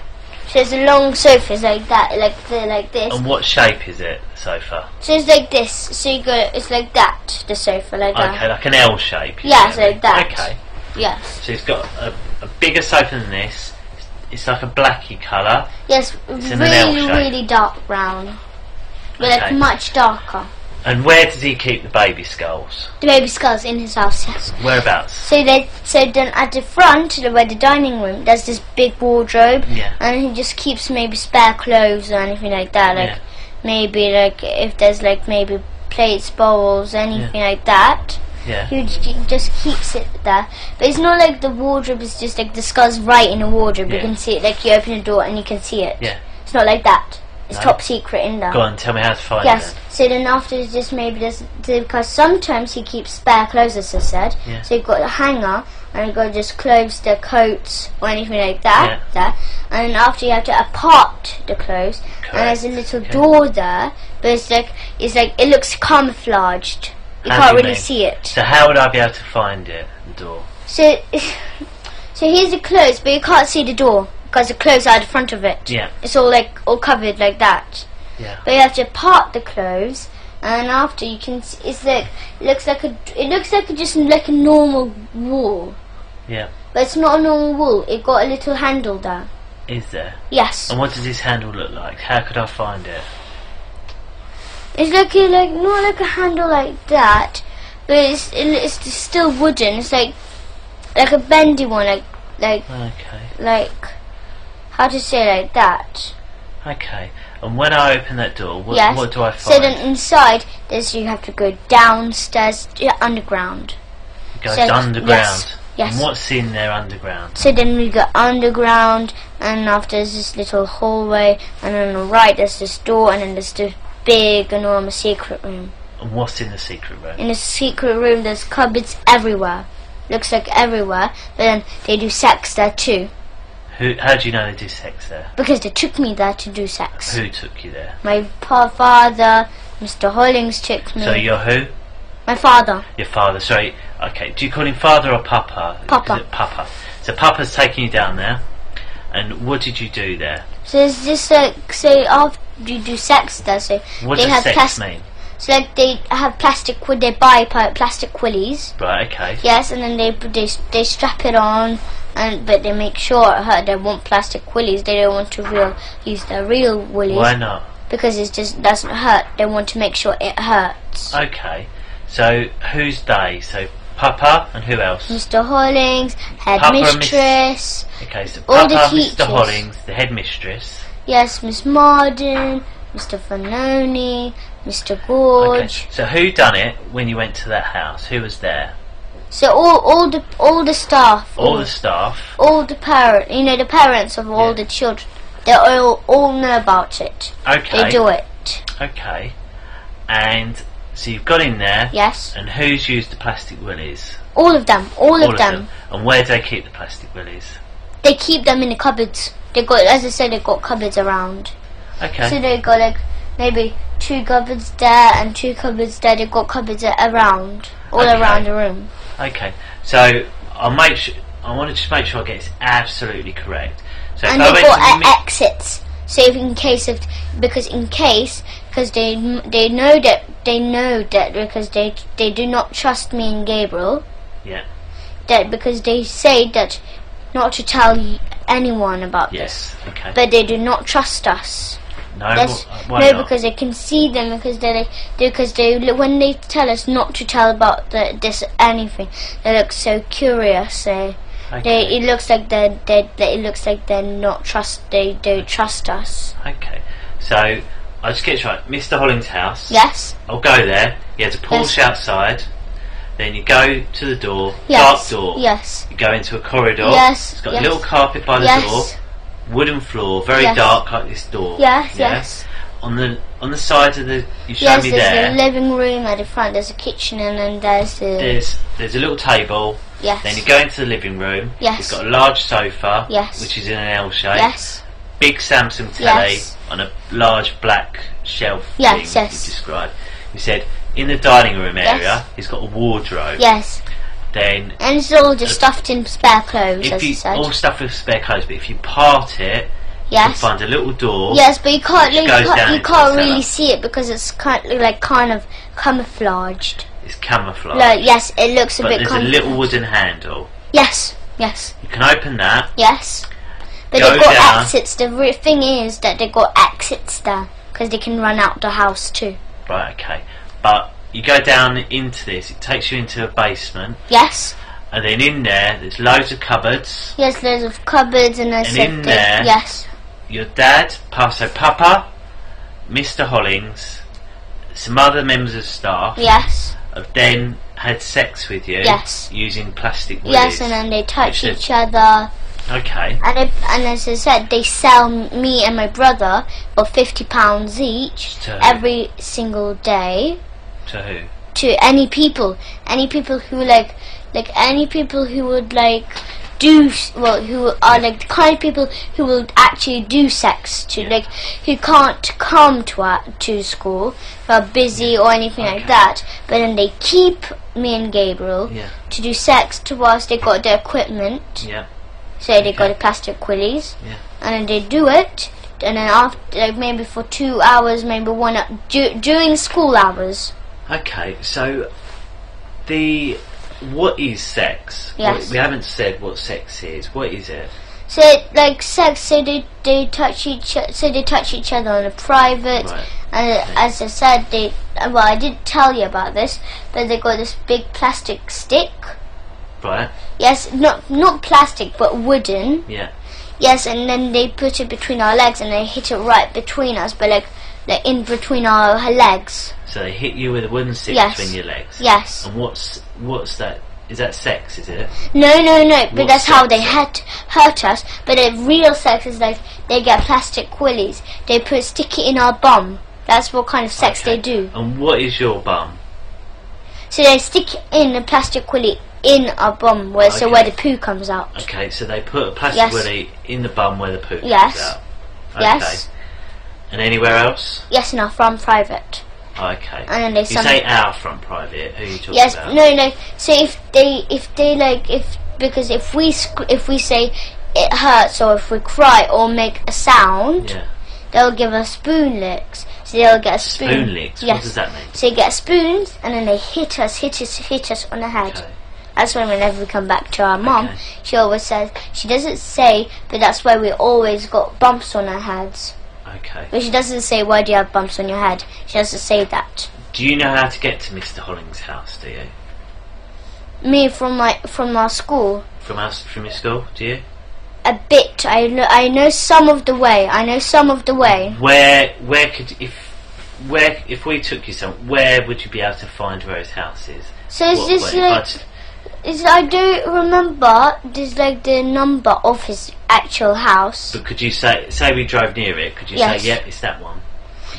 So it's a long sofa, it's like that, like the, like this. And what shape is it, the sofa? So it's like this. So you got it's like that, the sofa, like okay, that. Okay, like an L shape. Yeah, so like that. Okay. Yes. So it's got a, a bigger sofa than this. It's, it's like a blacky colour. Yes, it's really, really dark brown, but okay. like much darker. And where does he keep the baby skulls? The baby skulls in his house, yes. Whereabouts? So they, so then at the front, where the dining room, there's this big wardrobe, yeah. and he just keeps maybe spare clothes or anything like that, like yeah. maybe like if there's like maybe plates, bowls, anything yeah. like that. Yeah. He just keeps it there. But it's not like the wardrobe is just like the skull's right in a wardrobe. Yeah. You can see it, like you open a door and you can see it. Yeah. It's not like that. It's no. top secret in there. Go on, tell me how to find yes. it. Yes. So then afterwards, just maybe just because sometimes he keeps spare clothes, as I said. Yeah. So you've got a hanger and you've got just clothes, the coats or anything like that. Yeah. There. And then after you have to apart the clothes. Correct. And there's a little okay. door there, but it's like it's like it looks camouflaged. You how can't you really mean? see it. So how would I be able to find it? The door. So, so here's the clothes, but you can't see the door. Because the clothes are in front of it. Yeah. It's all like all covered like that. Yeah. But you have to part the clothes, and after you can, see, it's like it looks like a, it looks like a, just like a normal wall. Yeah. But it's not a normal wall. It got a little handle there. Is there? Yes. And what does this handle look like? How could I find it? It's looking like not like a handle like that, but it's it, it's still wooden. It's like like a bendy one, like like okay. like. How to say it like that. Okay. And when I open that door, what, yes. what do I find? So then inside, there's you have to go downstairs to underground. It goes so underground. Yes. yes. And what's in there underground? So then we go underground, and after there's this little hallway, and on the right there's this door, and then there's this big, enormous secret room. And what's in the secret room? In the secret room, there's cupboards everywhere. Looks like everywhere, but then they do sex there too. Who, how do you know they do sex there? Because they took me there to do sex. Who took you there? My pa father, Mister Hollings took me. So you're who? My father. Your father, sorry. Okay, do you call him father or papa? Papa. Is it papa? So papa's taking you down there, and what did you do there? So it's just like, so after you do sex there, so what they does have sex mean? So like they have plastic, would they buy plastic willies? Right, okay. Yes, and then they, they, they strap it on. And, but they make sure uh, they want plastic willies. They don't want to real use their real willies. Why not? Because it just doesn't hurt. They want to make sure it hurts. Okay. So who's they? So Papa and who else? Mister Hollings, headmistress. Okay, so Papa, Mister Hollings, the headmistress. Yes, Miss Marden, Mister Fanoni, Mister Gorge. Okay. So who done it when you went to that house? Who was there? So all, all the all the staff, all, all the staff, all the parents, you know, the parents of all yeah. the children, they all all know about it. Okay. They do it. Okay. And so you've got in there. Yes. And who's used the plastic willies? All of them. All, all of, of them. them. And where do they keep the plastic willies? They keep them in the cupboards. They got, as I said, they got cupboards around. Okay. So they got like maybe two cupboards there and two cupboards there. They got cupboards around, all okay. around the room. Okay, so I'll make sure, I want to just make sure I get this absolutely correct. So and they've got uh, exits, so if in case of, because in case, because they they know that they know that because they they do not trust me and Gabriel. Yeah. That because they say that not to tell anyone about yes, this. Yes. Okay. But they do not trust us. No, why no, not? Because they can see them. Because they, because they, when they tell us not to tell about the, this anything, they look so curious. So okay. they, it looks like they, they, it looks like they're not trust. They don't trust us. Okay, so I'll just get this right. Mister Hollings' house. Yes. I'll go there. You have to push yes. outside. Then you go to the door. Yes. Dark door. Yes. You go into a corridor. Yes. It's got yes. a little carpet by the yes. door. Wooden floor, very yes. dark, like this door. Yes, yeah? yes. On the on the side of the you showed yes, me there's there. There's a living room at the front. There's a kitchen, and then there's the there's there's a little table. Yes. Then you go into the living room. Yes. It's got a large sofa. Yes. Which is in an L shape. Yes. Big Samsung telly yes. on a large black shelf. Yes, thing yes. You described. You said in the dining room area, yes. it's got a wardrobe. Yes. Then and it's all just stuffed in spare clothes, if as you, you said. All stuffed with spare clothes, but if you part it, yes. you'll find a little door. Yes, but you can't, you can't, you can't really cellar. see it because it's kind of, like kind of camouflaged. It's camouflaged. Like, yes, it looks a but bit. But there's a little wooden handle. Yes, yes. You can open that. Yes, but they've got down. exits. The thing is that they've got exits there because they can run out the house too. Right. Okay, but. You go down into this, it takes you into a basement. Yes. And then in there, there's loads of cupboards. Yes, loads of cupboards and I and said in there, yes. your dad, so Papa, Mister Hollings, some other members of staff. Yes. of them had sex with you? Yes. Using plastic wheels? Yes, and then they touch each said, other. Okay. And, it, and as I said, they sell me and my brother for fifty pounds each every single day. To who? To any people. Any people who like, like any people who would like do, well, who are like the kind of people who will actually do sex to, yeah. like, who can't come to our, to school, who are busy or anything okay. like that, but then they keep me and Gabriel yeah. to do sex to whilst they got their equipment. Yeah. Say so they okay. got the plastic willies, yeah. and then they do it, and then after, like, maybe for two hours, maybe one hour, du during school hours. Okay, so the what is sex? Yes, what, we haven't said what sex is. What is it? So like sex, so they they touch each, so they touch each other on a private, right. and okay. as I said, they well I didn't tell you about this, but they got this big plastic stick. Right. Yes, not not plastic, but wooden. Yeah. Yes, and then they put it between our legs, and they hit it right between us, but like, like in between our legs. So they hit you with a wooden stick yes. between your legs. Yes. And what's what's that? Is that sex? Is it? No, no, no. But what's that's how they hurt hurt us. But the real sex is like they get plastic willies. They put stick it in our bum. That's what kind of sex okay. they do. And what is your bum? So they stick in a plastic willie in our bum, where okay. so where the poo comes out. Okay, so they put a plastic yes. willy in the bum where the poo yes. comes out. Okay. Yes. And anywhere else? Yes, in our front private. Okay. And then they you say our front private. Who are you talking yes, about? Yes. No, no. So if they, if they like, if because if we sc if we say it hurts or if we cry or make a sound, yeah. they'll give us spoon licks. So they'll get a spoon. Spoon licks. Yes. What does that mean? So you get spoons, and then they hit us, hit us, hit us on the head. Okay. That's why whenever we come back to our mum, okay. she always says, she doesn't say, but that's why we always got bumps on our heads. Okay. But she doesn't say, why do you have bumps on your head? She doesn't say that. Do you know how to get to Mister Hollings' house, do you? Me, from like from our school. From us, from your school, do you? A bit. I know, I know some of the way. I know some of the way. Where, where could, if, where, if we took you some, where would you be able to find where his house is? So it's just like... Is I don't remember there's like the number of his actual house. But could you say say we drove near it? Could you yes. say yeah, it's that one?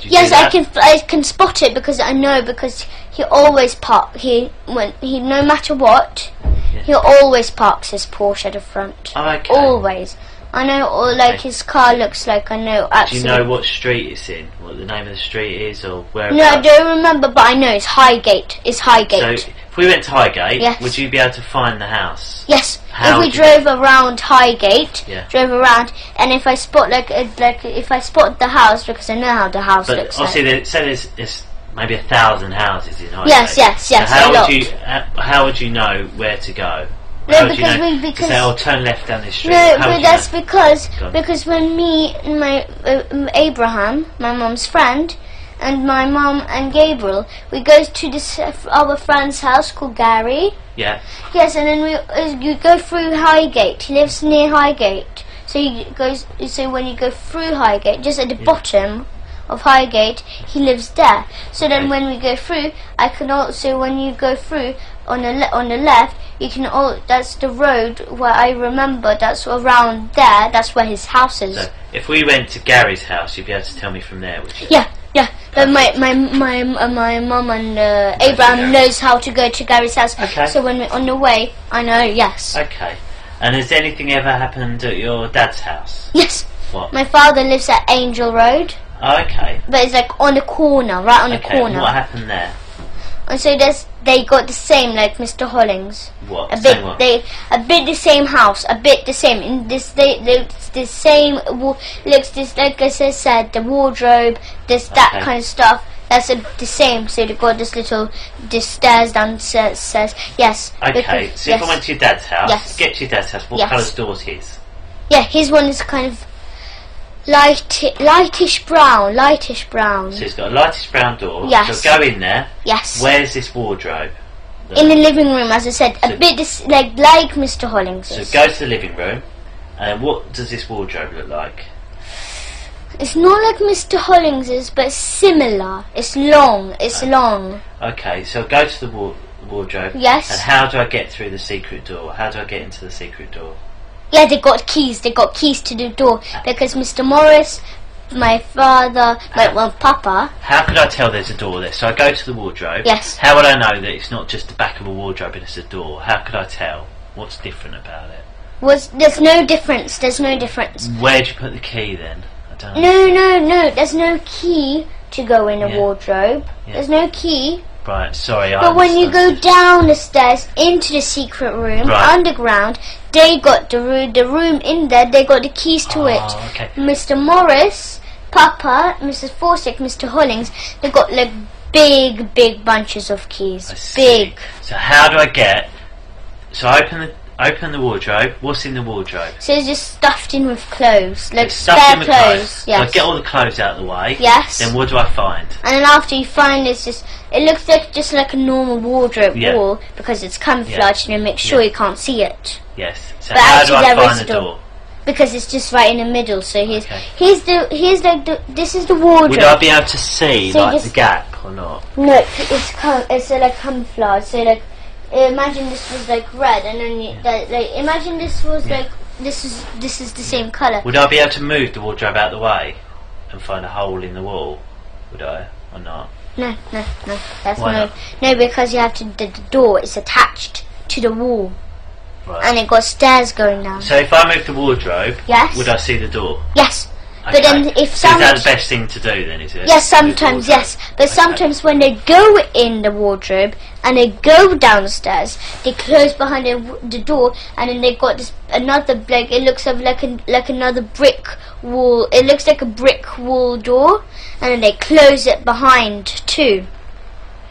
Yes, that? I can I can spot it because I know because he always park he when he no matter what yeah. he always parks his Porsche at the front. Oh, okay. Always. I know, or like okay. his car looks like I know. Absolutely. Do you know what street it's in? What the name of the street is, or where? No, I don't remember, but I know it's Highgate. It's Highgate. So, if we went to Highgate, yes. would you be able to find the house? Yes. How if we drove around Highgate, yeah. drove around, and if I spot like a, like if I spot the house because I know how the house but looks. Obviously, like. There, so there's, there's maybe a thousand houses in Highgate. Yes, yes, yes. So how a would lot. you how would you know where to go? No, because you know, we because they'll turn left down this street. No, but that's know? because because when me and my uh, Abraham, my mum's friend, and my mum and Gabriel, we go to this uh, our friend's house called Gary. Yeah. Yes, and then we uh, you go through Highgate. He lives near Highgate, so you goes. So when you go through Highgate, just at the yeah. bottom of Highgate, he lives there. So then okay. when we go through, I can also when you go through. On the le on the left, you can all. That's the road where I remember. That's around there. That's where his house is. So if we went to Gary's house, you'd be able to tell me from there, would you? Yeah, yeah. But my my my uh, my mum and uh, Abraham knows how to go to Gary's house. Okay. So when we're on the way, I know. Yes. Okay. And has anything ever happened at your dad's house? Yes. What? My father lives at Angel Road. Oh, okay. But it's like on the corner, right on okay, the corner. And what happened there? And so there's. They got the same like Mister Hollings. What? A bit, they a bit the same house, a bit the same. In this, they looks the same. Looks this like I said, the wardrobe, this that okay. kind of stuff. That's a, the same. So they got this little, this stairs downstairs. Says yes. Okay. Because, so yes. if I went to your dad's house, yes. get to your dad's house. What yes. colour's doors his? Yeah, his one is kind of light, lightish brown, lightish brown. So it's got a lightish brown door. Yes. So go in there. Yes. Where's this wardrobe? The in the living room, as I said, so a bit dis like like Mister Hollings. So go to the living room, and what does this wardrobe look like? It's not like Mister Hollings's, but similar. It's long. It's okay. long. Okay, so go to the ward wardrobe. Yes. And how do I get through the secret door? How do I get into the secret door? Yeah, they got keys. They got keys to the door because Mister Morris, my father, my, well, Papa. How could I tell there's a door there? So I go to the wardrobe. Yes. How would I know that it's not just the back of a wardrobe and it's a door? How could I tell? What's different about it? Was there's no difference. There's no difference. Where'd you put the key then? I don't know. No, no, no. There's no key to go in a yeah. wardrobe. Yeah. There's no key. Right, sorry. But I when you go down the stairs into the secret room, right. underground, they got the room, the room in there. They got the keys to oh, it. Okay. Mister Morris, Papa, Missus Forsyth, Mister Hollings, they got like big, big bunches of keys. I big. See. So how do I get? So I open the. Open the wardrobe. What's in the wardrobe? So it's just stuffed in with clothes. Like it's stuffed spare in with clothes. clothes. Yes. So I get all the clothes out of the way. Yes. Then what do I find? And then after you find it's just, it looks like just like a normal wardrobe yeah. wall because it's camouflaged yeah. and make sure yeah. you can't see it. Yes. So but how do I find the door? door? Because it's just right in the middle. So here's okay. here's the here's like the, this is the wardrobe. Would I be able to see so like the gap or not? No, it's cam it's uh, like camouflage. So like. Imagine this was like red, and then you, yeah. that, like imagine this was yeah. like this is this is the same colour. Would I be able to move the wardrobe out of the way and find a hole in the wall? Would I or not? No, no, no. That's Why no, not? no, because you have to. The, the door is attached to the wall, right. and it got stairs going down. So if I move the wardrobe, yes, would I see the door? Yes. Okay. But then if so is that the best thing to do then, is it? Yes, sometimes, yes. But okay. sometimes when they go in the wardrobe and they go downstairs, they close behind the, w the door, and then they got this another like it looks like a, like another brick wall. It looks like a brick wall door, and then they close it behind too.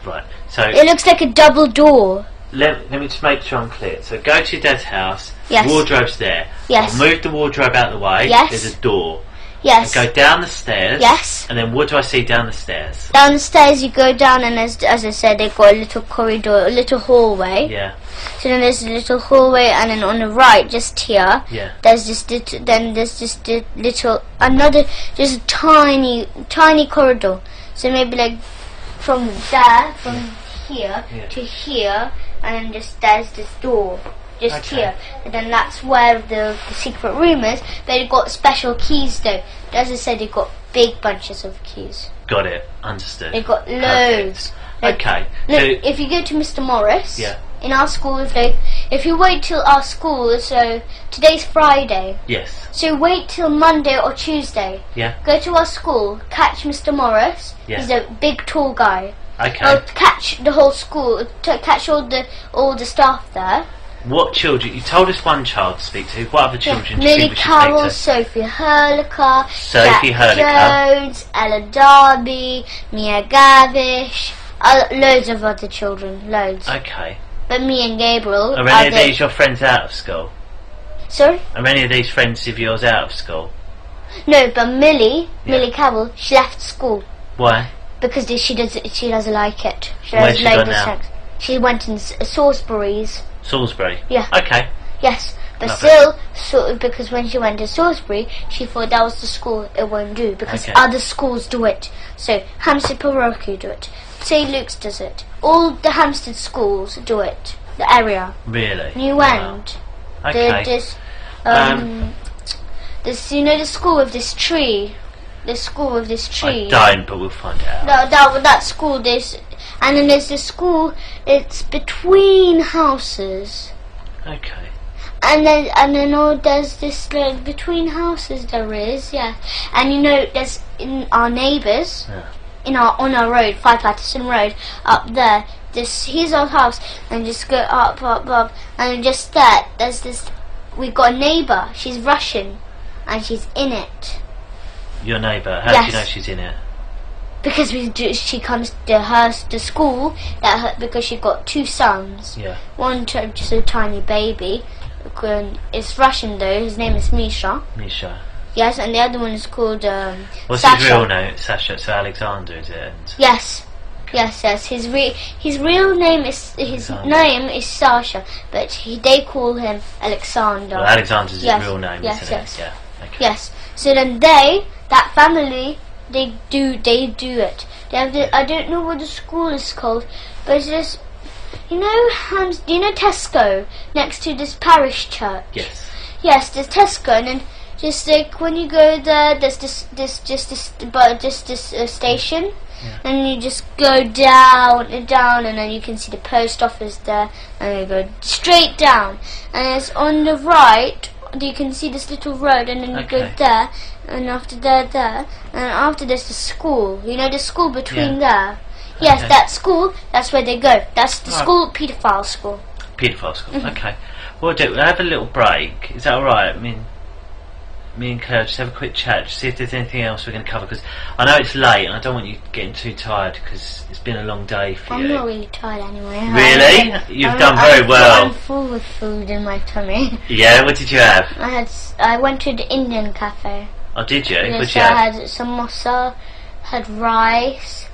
Right. So it looks like a double door. Let, let me just make sure I'm clear. So go to your dad's house. Yes. Wardrobe's there. Yes. I'll move the wardrobe out of the way. Yes. There's a door. Yes. I go down the stairs. Yes. And then what do I see down the stairs? Down the stairs you go down, and as, as I said, they've got a little corridor, a little hallway. Yeah. So then there's a little hallway, and then on the right, just here, yeah. there's just then there's just a little another just a tiny tiny corridor. So maybe like from there, from yeah. here yeah. to here, and then just there's this door. Just okay. here, and then that's where the, the secret room is. They've got special keys though. As I said, they've got big bunches of keys. Got it. Understood. They've got loads. Like, okay. Look, so if you go to Mister Morris, yeah. in our school, if like, if you wait till our school, so today's Friday. Yes. So wait till Monday or Tuesday. Yeah. Go to our school, catch Mister Morris. Yeah. He's a big, tall guy. Okay. I'll catch the whole school. To catch all the all the staff there. What children? You told us one child to speak to. What other children yeah, do you Millie think we Cowell, Sophie Hurlicker, Sophie Hurlicker, Jones, Ella Darby, Mia Gavish, uh, loads of other children, loads. Okay. But me and Gabriel. Are any are of these your friends out of school? Sorry? Are any of these friends of yours out of school? No, but Millie, yeah. Millie Cowell, she left school. Why? Because she doesn't. She doesn't like it. She Where's doesn't she like the sex. She went in uh, Salisbury's. Salisbury? Yeah. Okay. Yes, but Love still, so, because when she went to Salisbury, she thought that was the school it won't do, because okay. other schools do it. So, Hampstead Parochial do it. Saint Luke's does it. All the Hampstead schools do it. The area. Really? New wow. End. Okay. The, this, um, um, this, you know the school with this tree? The school with this tree. I don't, but we'll find out. No, that, that school, this... And then there's the school. It's between houses. Okay. And then and then oh, there's this like between houses there is yeah. And you know there's in our neighbours. Yeah. In our on our road, Five Patterson Road, up there. This here's our house, and just go up up up, and just there. There's this. We've got a neighbour. She's Russian, and she's in it. Your neighbour. How yes. do you know she's in it? Because we do, she comes to her to school that her, because she got two sons. Yeah. One just a tiny baby. It's Russian though. His name is Misha. Misha. Yes, and the other one is called um, What's Sasha. His real name? Sasha. So Alexander is it? Yes. Okay. Yes, yes. His re his real name is his Alexander. name is Sasha, but he, they call him Alexander. Well, Alexander's yes. his real name. Yes, isn't yes. It? Yeah. Okay. Yes. So then they. That family, they do, they do it. They have the, I don't know what the school is called, but it's this, you know, um, do you know Tesco next to this parish church? Yes. Yes, there's Tesco, and then just like when you go there, there's this, this, just this, but just this uh, station, yeah. And you just go down and down, and then you can see the post office there, and you go straight down, and it's on the right. You can see this little road, and then you okay. go there, and after there, there, and after there's the school. You know the school between yeah. there. Yes, okay. that school. That's where they go. That's the right. school, paedophile school. Paedophile school. Mm-hmm. Okay. We'll do. We'll have a little break. Is that all right? I mean, me and Claire just have a quick chat, just see if there's anything else we're going to cover. Because I know it's late, and I don't want you getting too tired because it's been a long day for I'm you. I'm not really tired anyway. Really? I, You've I'm, done I'm, very I'm, well. I'm full with food in my tummy. Yeah. What did you have? I had. I went to the Indian cafe. Oh, did you? Yes, what did you I have? had some masa, had rice.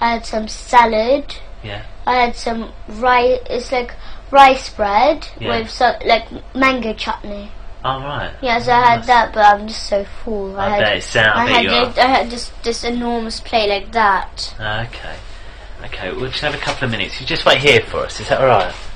I had some salad. Yeah. I had some rice. It's like rice bread yeah. with so, like mango chutney. Oh right. Yes, I had nice. that, but I'm just so full. I, I had, bet it sounds. I, I, I had this this enormous plate like that. Okay, okay. We'll just have a couple of minutes. You just wait here for us. Is that all right?